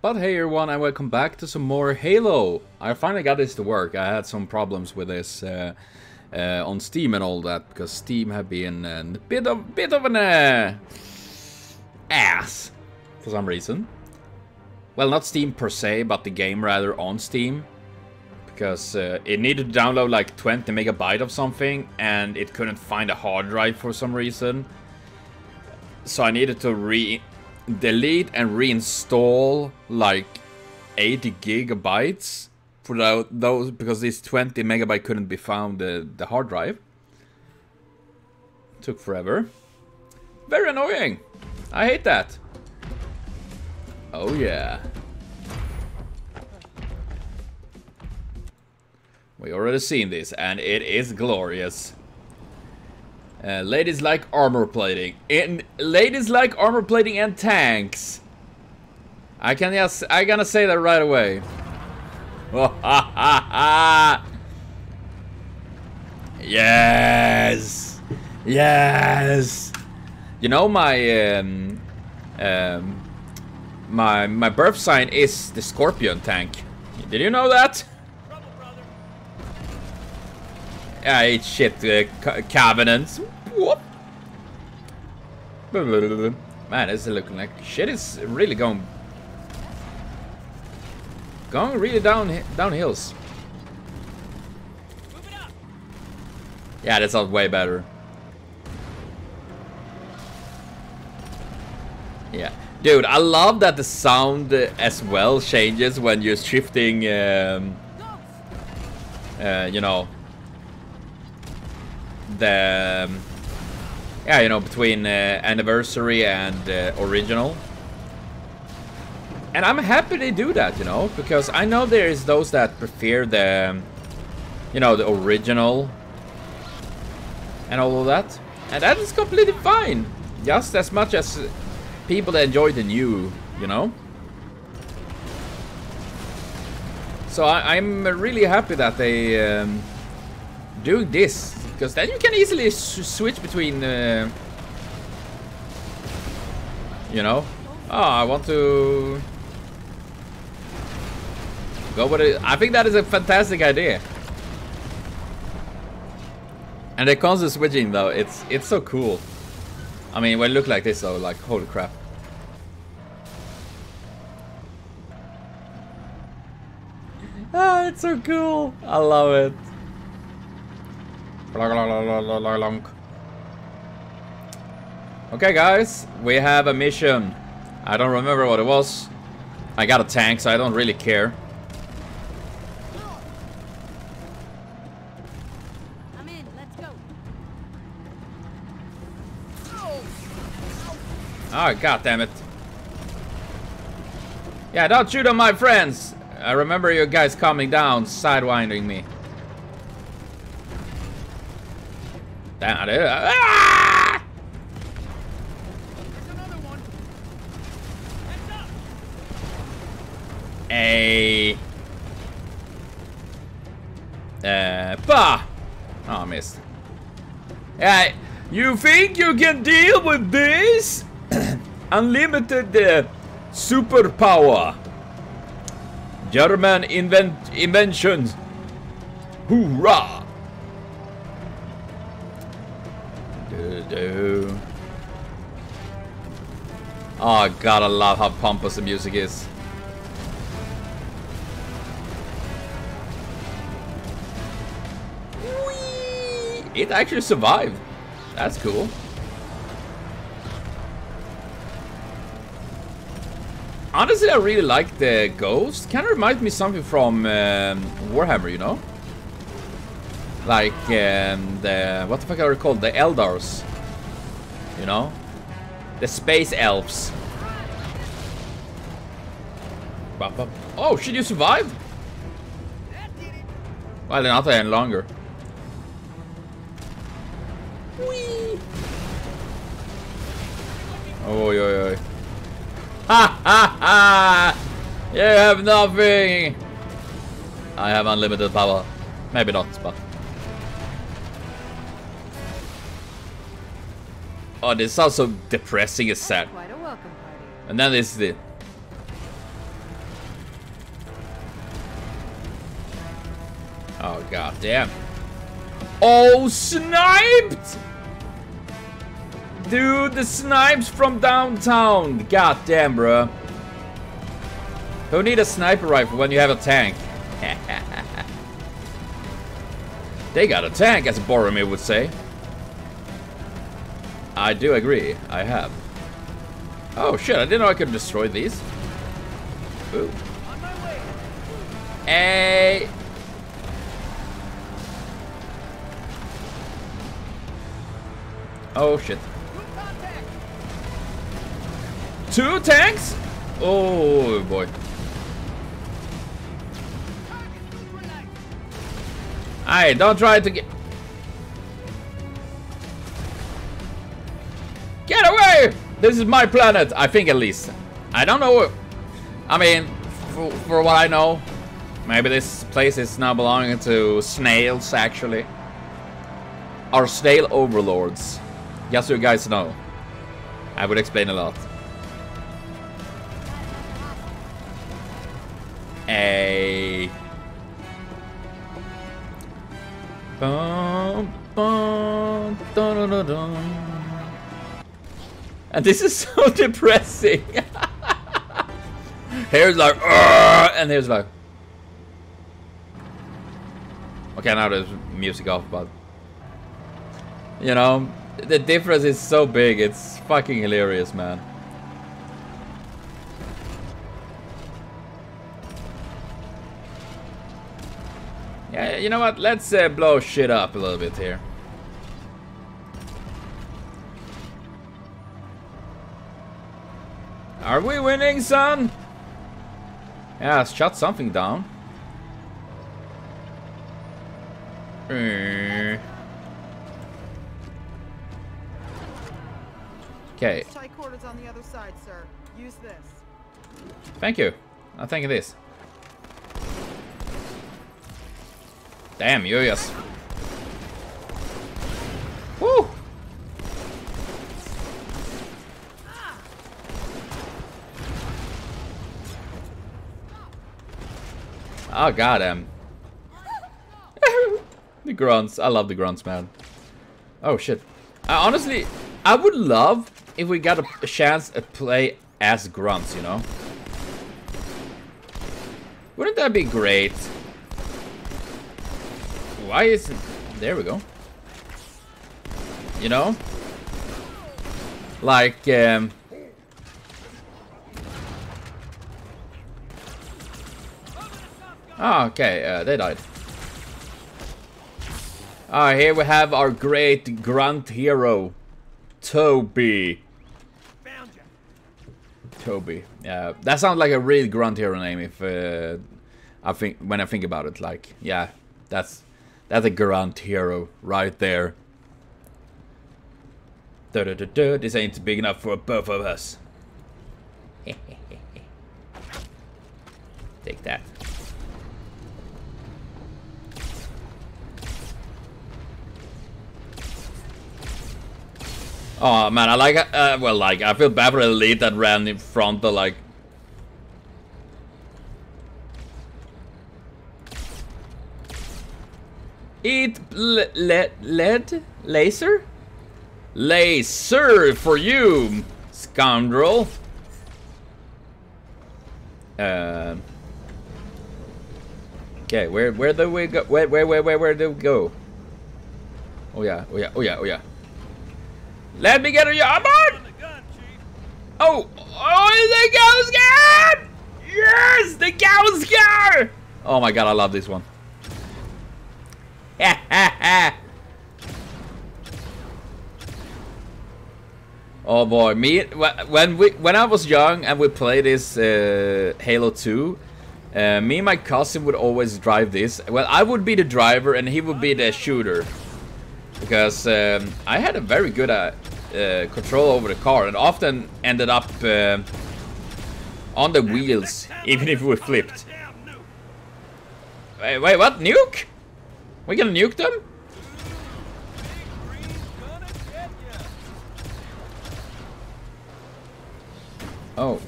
But hey everyone, and welcome back to some more Halo. I finally got this to work. I had some problems with this on Steam and all that, because Steam have been a bit of an ass for some reason. Well, not Steam per se, but the game rather on Steam, because it needed to download like 20 megabyte of something, and it couldn't find a hard drive for some reason. So I needed to delete and reinstall like 80 gigabytes for those, because this 20 megabyte couldn't be found the hard drive. Took forever. Very annoying. I hate that. Oh yeah. We already seen this and it is glorious. Ladies like armor plating. Ladies like armor plating and tanks. I gonna say that right away. Yes, yes. You know my my birth sign is the scorpion tank. Did you know that? I ate shit, covenants. Whoop. Man, this is looking like shit is really going really down hills. Yeah, that sounds way better. Yeah, dude, I love that the sound as well changes when you're shifting. You know. Yeah, you know, between anniversary and original. And I'm happy they do that, you know, because I know there is those that prefer the, you know, the original and all of that, and that is completely fine, just as much as people that enjoy the new, you know. So I'm really happy that they do this. Because then you can easily switch between, you know, I want to go with it. I think that is a fantastic idea. And the constant switching though, it's so cool. I mean, when it look like this though, like, holy crap. Ah, it's so cool. I love it. Okay guys, we have a mission. I don't remember what it was. I got a tank, so I don't really care. I'm in. Let's go. Oh, god damn it. Yeah, don't shoot on my friends. I remember you guys coming down, sidewinding me. Damn it. Ah! There's another one. Heads up. Bah! Oh, I missed. Hey, you think you can deal with this? Unlimited superpower. German inventions. Hoorah! Oh god, I love how pompous the music is. Whee! It actually survived. That's cool. Honestly, I really like the ghost. Kind of reminds me of something from Warhammer, you know? Like the, what the fuck are they called? The Eldars. You know? The space elves. Bop, bop. Oh, should you survive? Well, they're not there any longer. Whee! Oh, yo, yo. Ha, ha, ha! You have nothing! I have unlimited power. Maybe not, but... Oh, this sounds so depressing and sad. And then there's the... Oh, god damn. Oh, sniped! Dude, the snipes from downtown. God damn, bro. Who need a sniper rifle when you have a tank? They got a tank, as Boromir would say. I do agree, I have. Oh shit, I didn't know I could destroy these. Ooh. Hey! Oh shit. Two tanks? Oh boy. Hey, don't try to get away! This is my planet, I think, at least. I don't know. I mean, for what I know, maybe this place is now belonging to snails, actually. Our snail overlords. Just so you guys know. I would explain a lot. Hey. Bum, bum, dun, dun, dun. And this is so depressing. Here's like, and here's like. Okay, now there's music off, but you know, the difference is so big. It's fucking hilarious, man. You know what? Let's blow shit up a little bit here. Are we winning, son? Yeah, shut something down. Okay. Tricorder's on the other side, sir. Use this. Thank you. I think it is. Damn, you yes. Woo! Oh god, the grunts. I love the grunts, man. Oh shit. Honestly, I would love if we got a chance to play as grunts, you know? Wouldn't that be great? Why isn't... There we go. You know? Like, oh, okay, they died. Alright, here we have our great grunt hero, Toby. Toby. Yeah, that sounds like a real grunt hero name if, when I think about it, like, yeah, that's a grunt hero right there. Duh, duh, duh, duh. This ain't big enough for both of us. Take that. Oh man, I like, well, like, I feel bad for the lead that ran in front of, like, eat lead? Laser? Laser for you, scoundrel. Okay, where do we go? Where do we go? Oh yeah, oh yeah, oh yeah, oh yeah. Let me get her, I'm on! Oh, oh, the Gauss gun! Yes, the Gauss gun! Oh my god, I love this one. Oh boy, me when I was young and we played this Halo 2, me and my cousin would always drive this. Well, I would be the driver and he would be the shooter, because I had a very good control over the car and often ended up on the wheels, even if we flipped. Wait, what? Nuke? We gonna nuke them? Oh.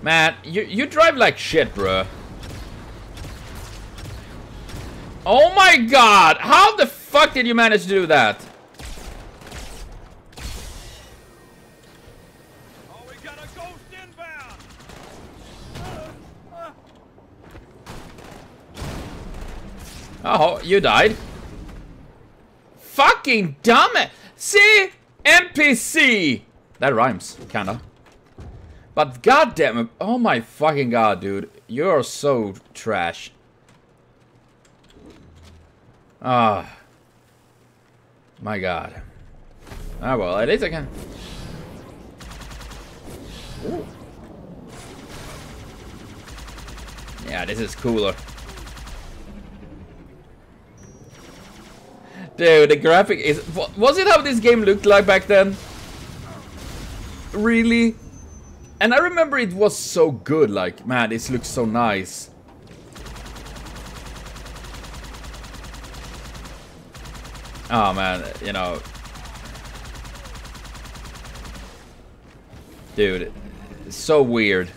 Man, you drive like shit, bruh. Oh my god! How the fuck did you manage to do that? Oh, we got a ghost inbound. Oh, you died. Fucking dumb it. See? NPC. That rhymes, kinda. But goddamn it. Oh my fucking god, dude. You're so trash. Ah. My god. Ah, well, at least I can. Ooh. Yeah, this is cooler. Dude, the graphic is... Was it how this game looked like back then? Really? And I remember it was so good, like, man, this looks so nice. Oh, man, you know. Dude, it's so weird.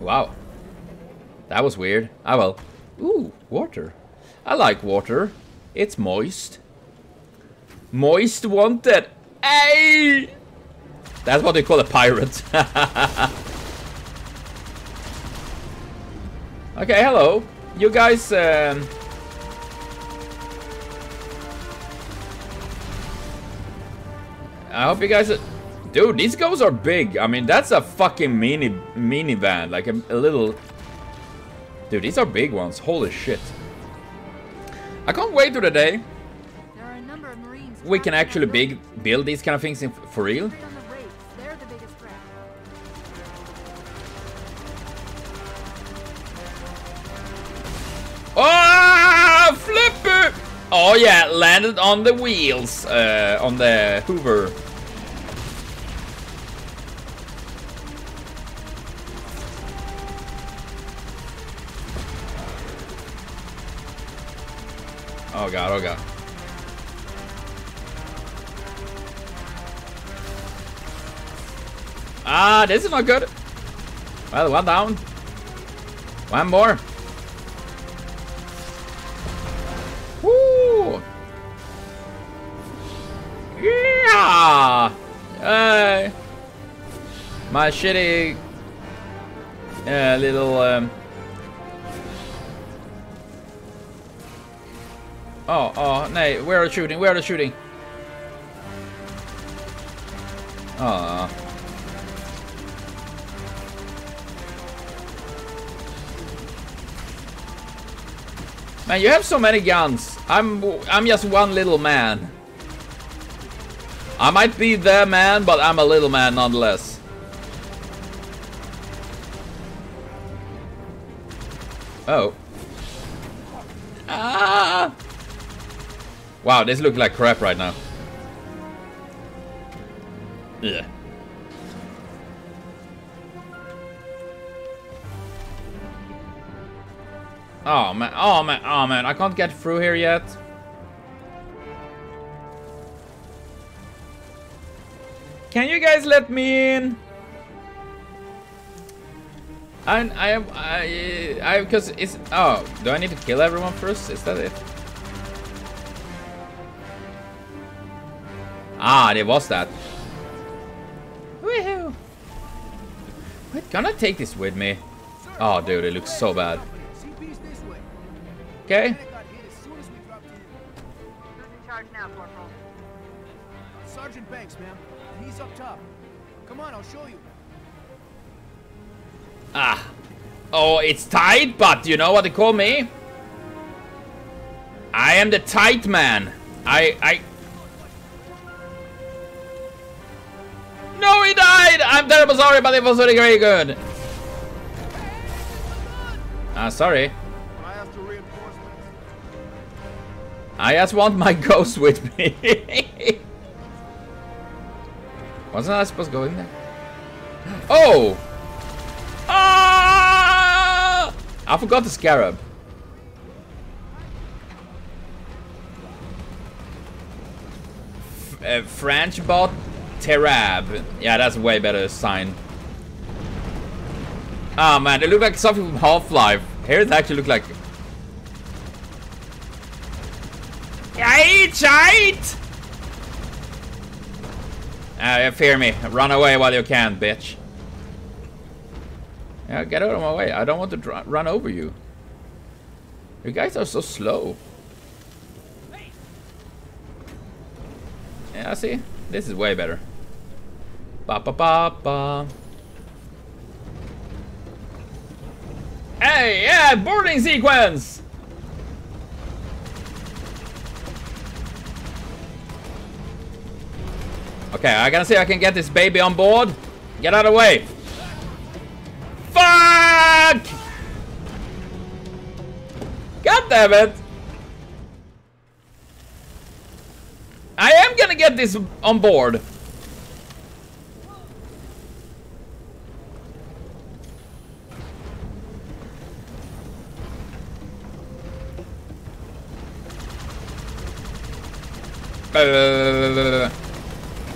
Wow. That was weird. Ah, well. Ooh, water. I like water. It's moist. Moist wanted. Hey, that's what they call a pirate. Okay, hello. You guys. I hope you guys. Dude, these guys are big. I mean, that's a fucking minivan, like a little. Dude, these are big ones. Holy shit! I can't wait till the day. We can actually build these kind of things in for real. Oh, flipper! Oh yeah, landed on the wheels, on the Hoover. Oh god! Oh god! Ah, this is not good. Well, one down. One more. Woo! Yeah! Hey! My shitty little... Oh, oh, no. Where are they shooting? Where are they shooting? Oh. Man, you have so many guns. I'm just one little man. I might be the man, but I'm a little man nonetheless. Oh. Ah! Wow, this looks like crap right now. Yeah. Oh man, oh man, oh man, I can't get through here yet. Can you guys let me in? Because it's, oh, do I need to kill everyone first? Is that it? Ah, there was that. Woohoo! Wait, can I take this with me? Oh dude, it looks so bad. Okay. Sergeant Banks, ma'am. He's up top. Come on, I'll show you. Ah. Oh, it's tight, but you know what they call me? I am the tight man. I. No, he died. I'm terrible sorry, but it was really very good. Ah, sorry. I just want my ghost with me. Wasn't I supposed to go in there? Oh! Ah! I forgot the scarab. French bot Terab. Yeah, that's way better sign. Ah, oh, man, it looked like something from Half Life. Here it actually looked like. Right! Fear me. Run away while you can, bitch. Yeah, get out of my way. I don't want to run over you. You guys are so slow. Yeah, see? This is way better. Ba-ba-ba-ba. Hey, yeah! Boarding sequence! Okay, I gotta see if I can get this baby on board. Get out of the way. Fuck! God damn it! I am gonna get this on board.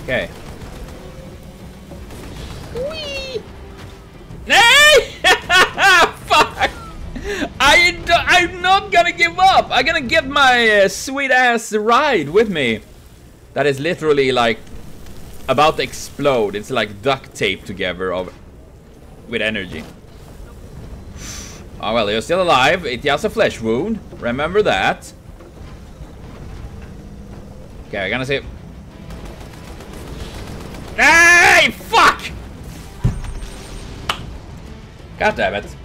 Okay. Whee! Hey! Fuck! I'm not gonna give up. I'm gonna get my sweet ass ride with me. That is literally like about to explode. It's like duct taped together with energy. Oh well, you're still alive. It has a flesh wound. Remember that. Okay, I'm gonna see. Hey, fuck! God damn it.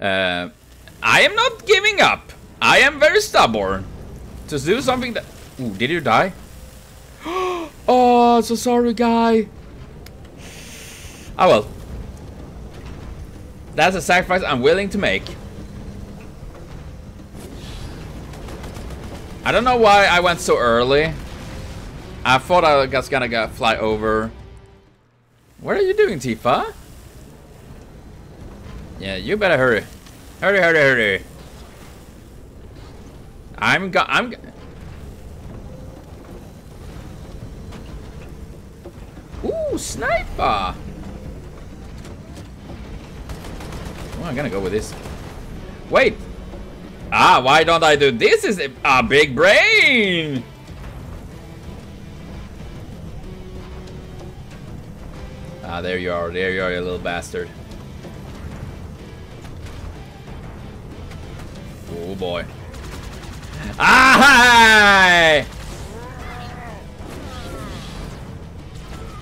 I am not giving up. I am very stubborn. To do something that... Ooh, did you die? Oh, so sorry, guy. Oh, well. That's a sacrifice I'm willing to make. I don't know why I went so early. I thought I was gonna go fly over. What are you doing, Tifa? Yeah, you better hurry. Hurry, hurry, hurry. Ooh, sniper! Well, I'm gonna go with this. Wait! Ah, why don't I do this? Is a big brain! Ah, there you are, you little bastard. Oh boy. Ah!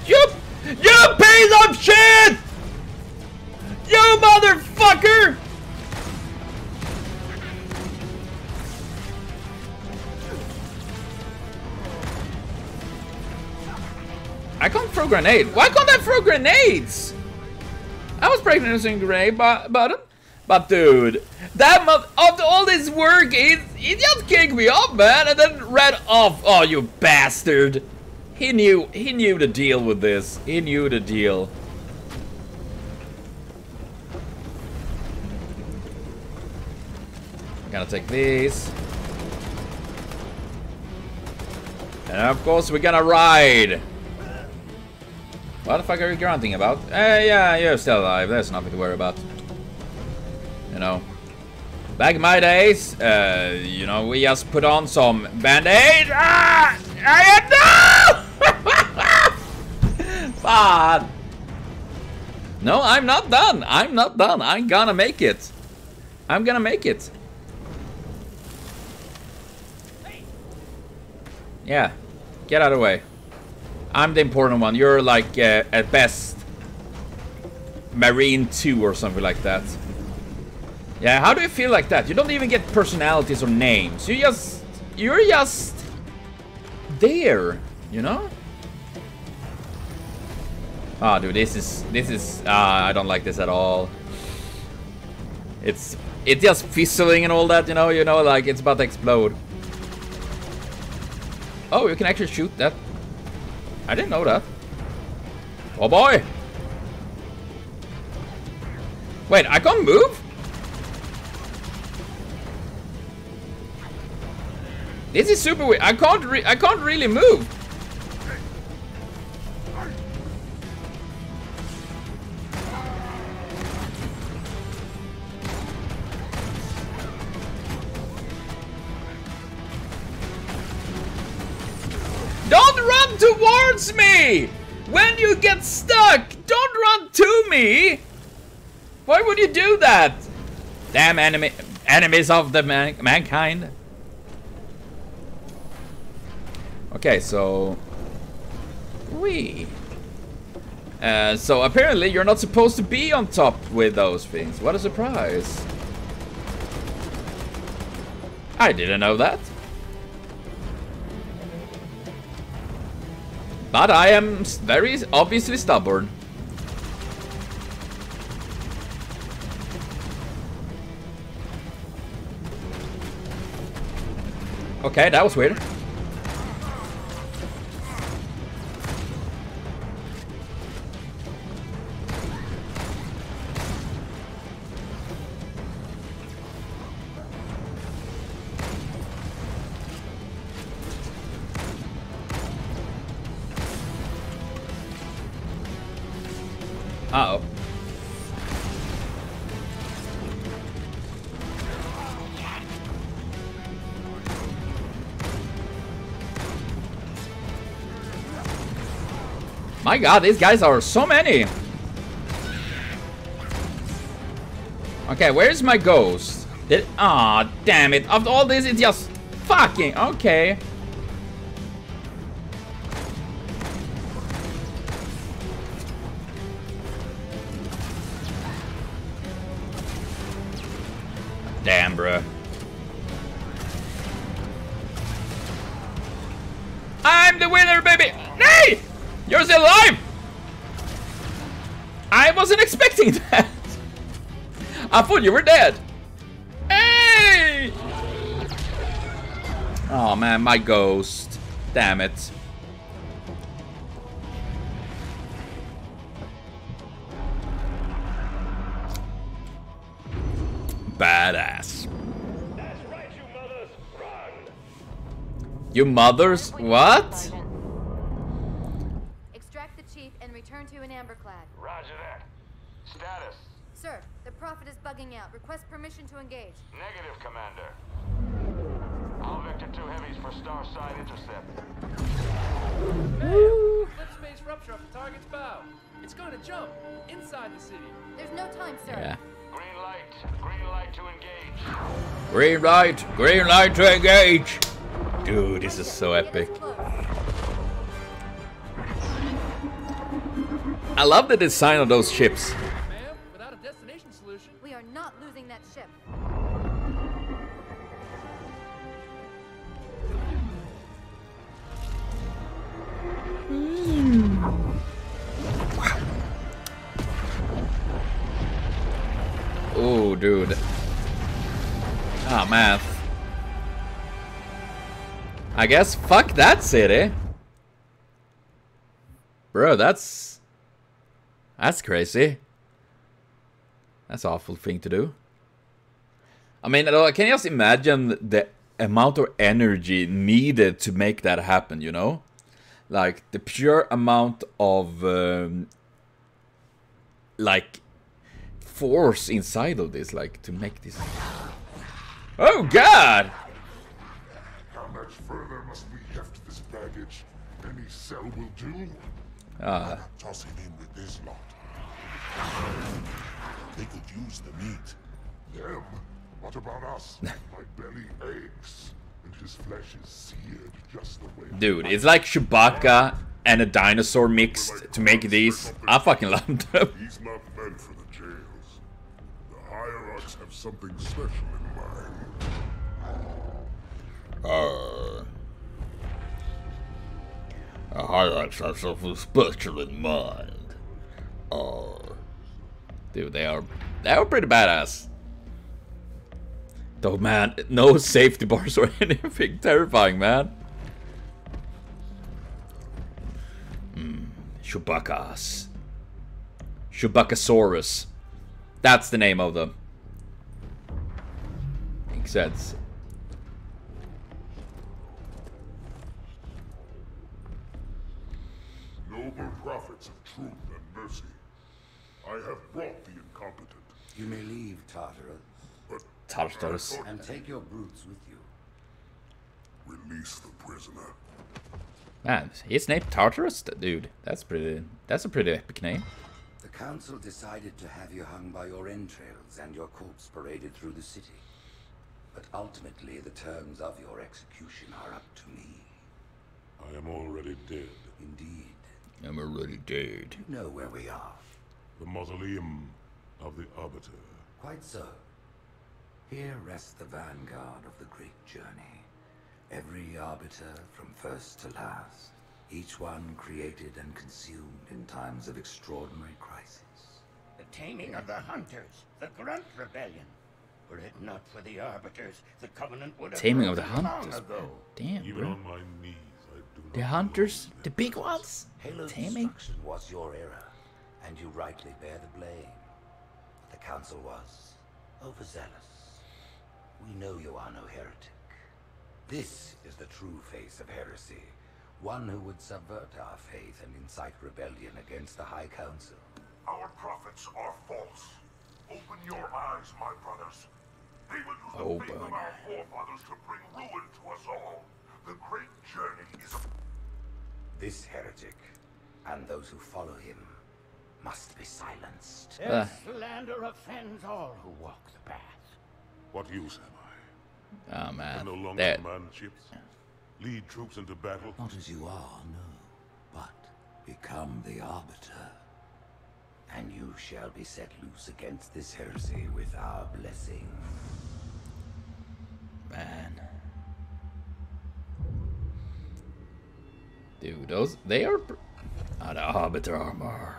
You piece of shit! You motherfucker! I can't throw grenade. Why can't I throw grenades? I was practicing grenade button. But dude, that after all this work, he just kicked me off, man, and then ran off. Oh, you bastard. He knew the deal with this. He knew the deal. I'm gonna take these. And of course we're gonna ride. What the fuck are you grunting about? Hey, yeah, you're still alive. There's nothing to worry about. You know, back in my days, you know, we just put on some band-aids. Ah! No! Fuck! No, I'm not done. I'm not done. I'm gonna make it. I'm gonna make it. Yeah, get out of the way. I'm the important one. You're like, at best, Marine 2 or something like that. Yeah, how do you feel like that? You don't even get personalities or names. You're just there, you know? Ah, oh, dude, this is, I don't like this at all. It's just fizzling and all that, you know, like it's about to explode. Oh, you can actually shoot that. I didn't know that. Oh boy! Wait, I can't move? This is super weird. I can't really move. run towards me! When you get stuck, don't run to me! Why would you do that? Damn enemies of the mankind. Okay, so... Whee. So apparently you're not supposed to be on top with those things. What a surprise. I didn't know that. But I am very obviously stubborn. Okay, that was weird. Uh-oh. My god, these guys are so many! Okay, where's my ghost? Aw, damn it. After all this, it's just fucking... Okay. Damn, bruh. I'm the winner, baby! Nay! You're still alive! I wasn't expecting that! I thought you were dead! Hey! Oh man, my ghost. Damn it. Badass. That's right, you mothers. Run. You mothers? What? Extract the chief and return to an amberclad. Roger that. Status. Sir, the Prophet is bugging out. Request permission to engage. Negative, Commander. All Vector 2 heavies for star side intercept. Ma'am, lift space rupture off the target's bow. It's going to jump inside the city. There's no time, sir. Yeah. Green light to engage. Green light to engage. Dude, this is so epic. I love the design of those ships. Ma'am, without a destination solution, we are not losing that ship. Oh, dude. Ah, math. I guess fuck that city. Bro, that's crazy. That's an awful thing to do. I mean, can you just imagine the amount of energy needed to make that happen, you know? Like, the pure amount of, like... force inside of this, like, to make this. Oh god! How much further must we heft this baggage? Any cell will do. Toss it in with this lot. They could use the meat. Them? What about us? My belly aches, and his flesh is seared just the way. Dude, it's like Chewbacca and a dinosaur mixed like to make these. I fucking love them. He's not meant for the jail. Hierarchs have something special in mind. Hierarchs have something special in mind. Dude, they are pretty badass. Though, man, no safety bars or anything. Terrifying, man. Chewbacca's. Chewbaccasaurus. That's the name of them. Makes sense. Noble prophets of truth and mercy, I have brought the incompetent. You may leave, Tartarus. But Tartarus. And take your brutes with you. Release the prisoner. Man, it's named Tartarus, dude. That's pretty. That's a pretty epic name. The council decided to have you hung by your entrails and your corpse paraded through the city. But ultimately, the terms of your execution are up to me. I am already dead. Indeed. I'm already dead. You know where we are. The mausoleum of the Arbiter. Quite so. Here rests the vanguard of the great journey. Every Arbiter from first to last. Each one created and consumed in times of extraordinary crisis. The taming of the Hunters. The Grunt Rebellion. Were it not for the Arbiters, the Covenant would have... Taming of the Hunters. Damn, even bro. On my knees, I do not. The Hunters? The big ones? Halo's destruction was your error, and you rightly bear the blame. But the Council was overzealous. We know you are no heretic. This is the true face of heresy. One who would subvert our faith and incite rebellion against the High Council. Our prophets are false. Open your eyes, my brothers. They will use the faith of our forefathers to bring ruin to us all. The great journey is... This heretic, and those who follow him, must be silenced. Their slander offends all who walk the path. What use am I? Oh, man. No longer command ships. Lead troops into battle. Not as you are, no. But become the Arbiter. And you shall be set loose against this heresy with our blessing. Man. Dude, those... They are... the Arbiter armor.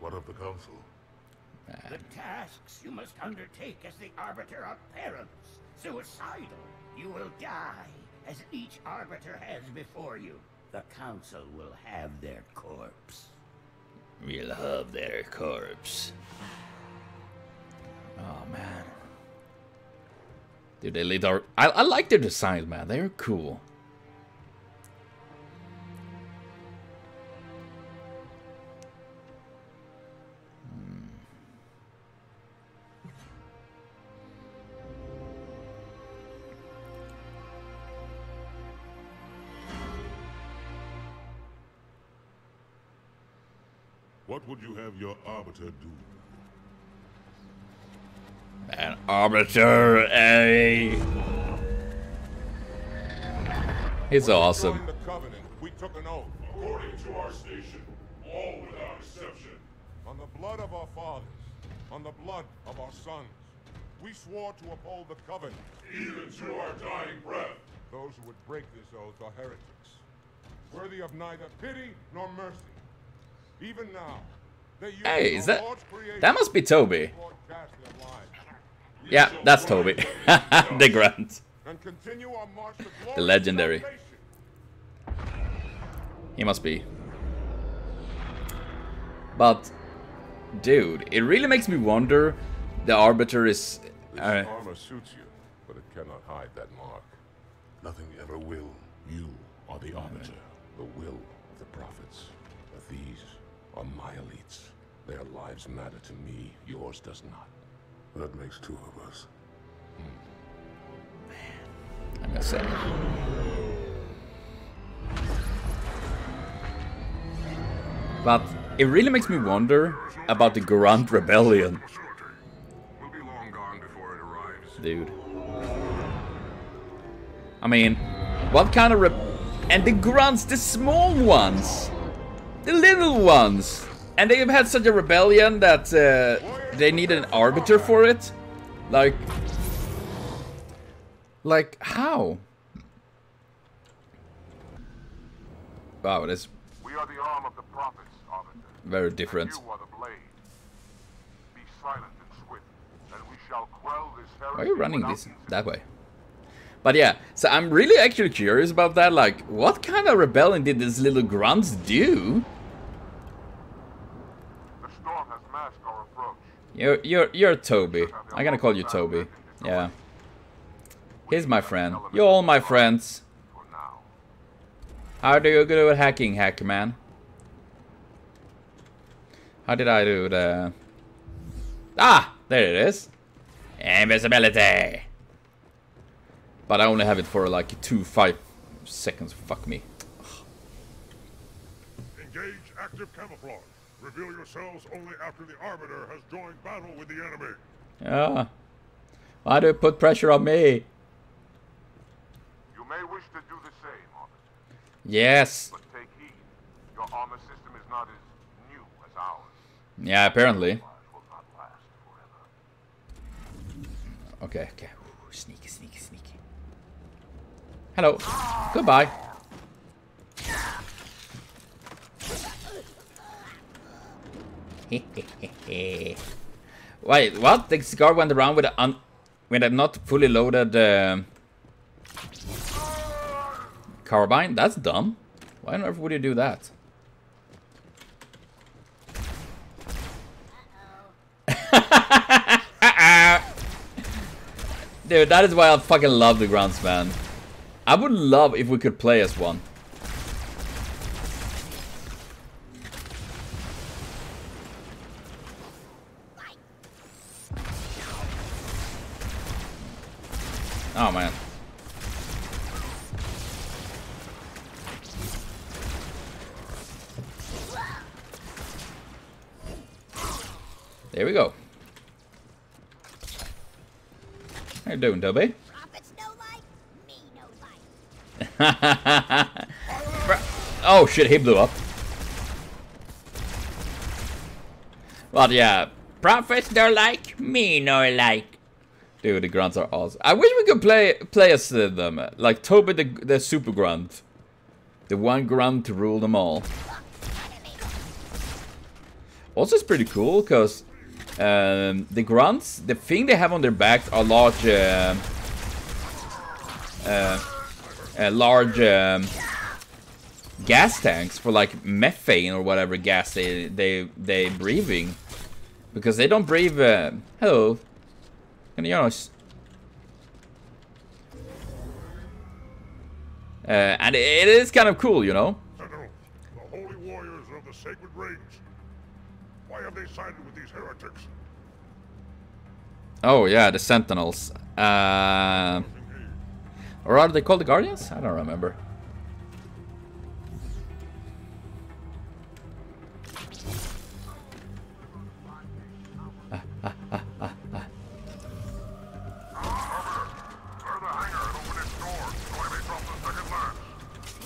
What of the Council? Man. The tasks you must undertake as the Arbiter are perilous, suicidal. You will die, as each Arbiter has before you. The Council will have their corpse. We'll have their corpse. Oh, man. Dude, they lead our... I like their designs, man. They're cool. What would you have your Arbiter do? An Arbiter, eh? It's awesome. The Covenant, we took an oath. According to our station, all without exception. On the blood of our fathers, on the blood of our sons, we swore to uphold the Covenant. Even to our dying breath. Those who would break this oath are heretics, worthy of neither pity nor mercy. Even now, hey, is that... That must be Toby. Yeah, that's Toby. The Grunt. The legendary. He must be. But, dude, it really makes me wonder. The Arbiter is... This armor suits you, but it cannot hide that mark. Nothing ever will. You are the Arbiter. The will of the prophets. But these... are my elites. Their lives matter to me. Yours does not. That makes two of us. Man, I'm gonna say. But it really makes me wonder about the Grunt Rebellion. We'll be long gone before it arrives. Dude. I mean, what kind of and the Grunts, the small ones. The little ones, and they've had such a rebellion that they need an Arbiter for it. Like how? Wow, that's. We are the arm of the prophets, Arbiter. Very different. And you are the blade. Be silent and swift, and we shall quell this heresy. Why are you running this that way? But yeah, so I'm really actually curious about that. Like, what kind of rebellion did these little grunts do? You're Toby. I'm gonna call you Toby. Yeah. He's my friend. You're all my friends. How do you do hacking, hack man? How did I do the... Ah! There it is. Invisibility! But I only have it for like 2 5 seconds. Fuck me. Engage active camouflage. Reveal yourselves only after the Arbiter has joined battle with the enemy. Ah. Why do you put pressure on me? You may wish to do the same, Arbiter. Yes. But take heed. Your armor system is not as new as ours. Yeah, apparently. Okay, okay. Ooh, sneaky, sneaky, sneaky. Hello. Goodbye. Wait, what? The cigar went around with a not fully loaded carbine? That's dumb. Why on earth would you do that? Dude, that is why I fucking love the Grunts, man. I would love if we could play as one. Oh, man. There we go. How you doing, Dubby? Oh shit, he blew up. Well, yeah, prophets don't like me, no like. Dude, the Grunts are awesome. I wish we could play as them, like Toby the Super Grunt, the one grunt to rule them all. Also, it's pretty cool because the Grunts, the thing they have on their backs are large. Large gas tanks for like methane or whatever gas they breathing, because they don't breathe. Hello, can you honest? And it is kind of cool, you know. General, the holy warriors of the sacred range. Why have they sided with these heretics? Oh yeah, the Sentinels. Or are they called the Guardians? I don't remember.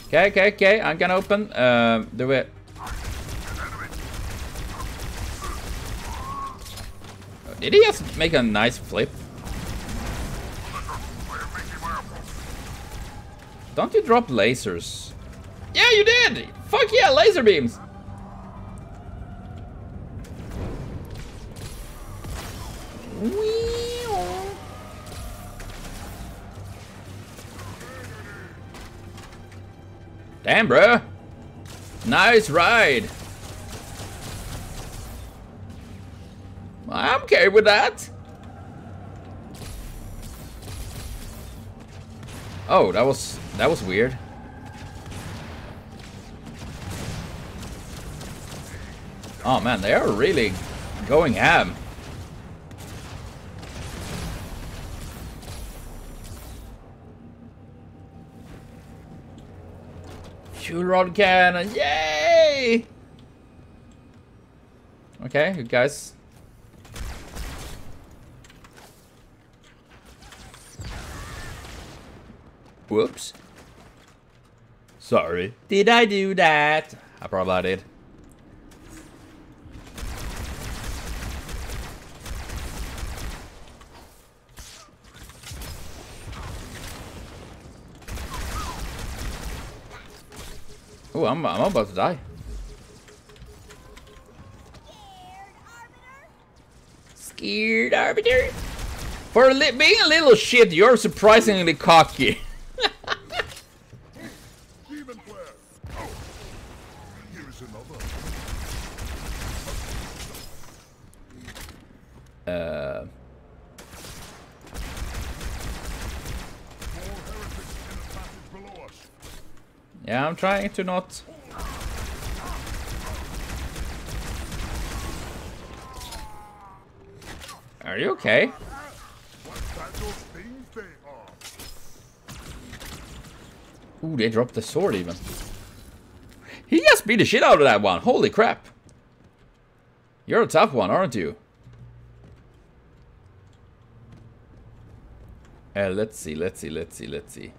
Okay, okay, okay. I'm gonna open. Do it. Did he just make a nice flip? Don't you drop lasers? Yeah, you did! Fuck yeah, laser beams! Damn, bro! Nice ride! I'm okay with that! Oh, that was weird. Oh man, they are really going ham. Fuel rod cannon, yay! Okay, you guys. Whoops. Sorry. Did I do that? I probably did. Oh, I'm about to die. Scared Arbiter? For being a little shit, you're surprisingly cocky. Yeah, I'm trying to not. Are you okay? Ooh, they dropped the sword even. He just beat the shit out of that one. Holy crap. You're a tough one, aren't you? Let's see, let's see.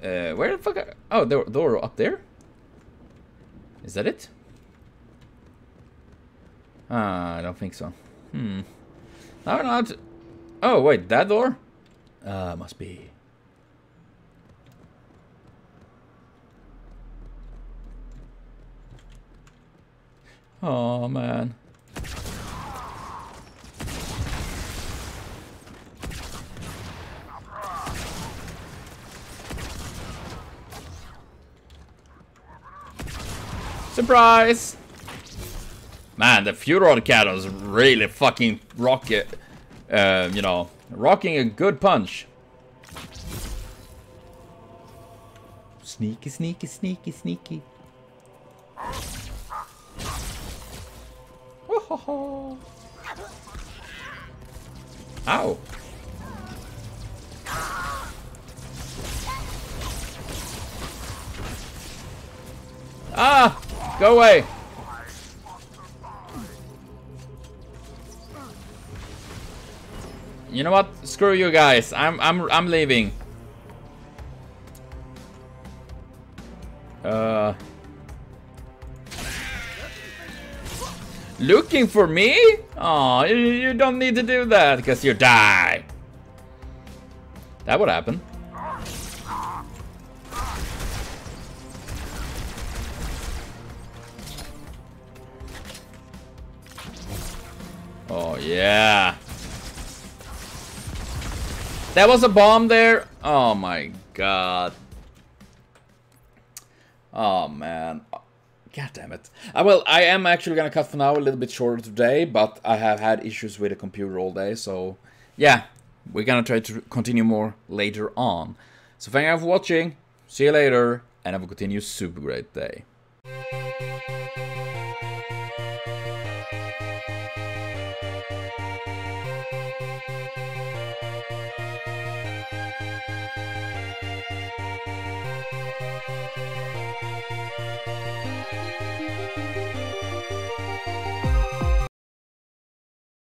Where the fuck are... Oh, the door up there? Is that it? Ah, I don't think so. Hmm. I don't know how to... Oh, wait, that door? Must be. Oh, man. Surprise! Man, the Furon Cat is really fucking rocket. You know, rocking a good punch. Sneaky. Whoa. Ow. Ah! Go away! You know what? Screw you guys. I'm leaving. Looking for me? Oh, you don't need to do that because you die. That would happen. Oh, yeah. That was a bomb there. Oh, my God. Oh, man. God damn it. Well, I am actually going to cut for now, a little bit shorter today, but I have had issues with the computer all day. So, yeah, we're going to try to continue more later on. So, thank you for watching. See you later, and have a continued super great day.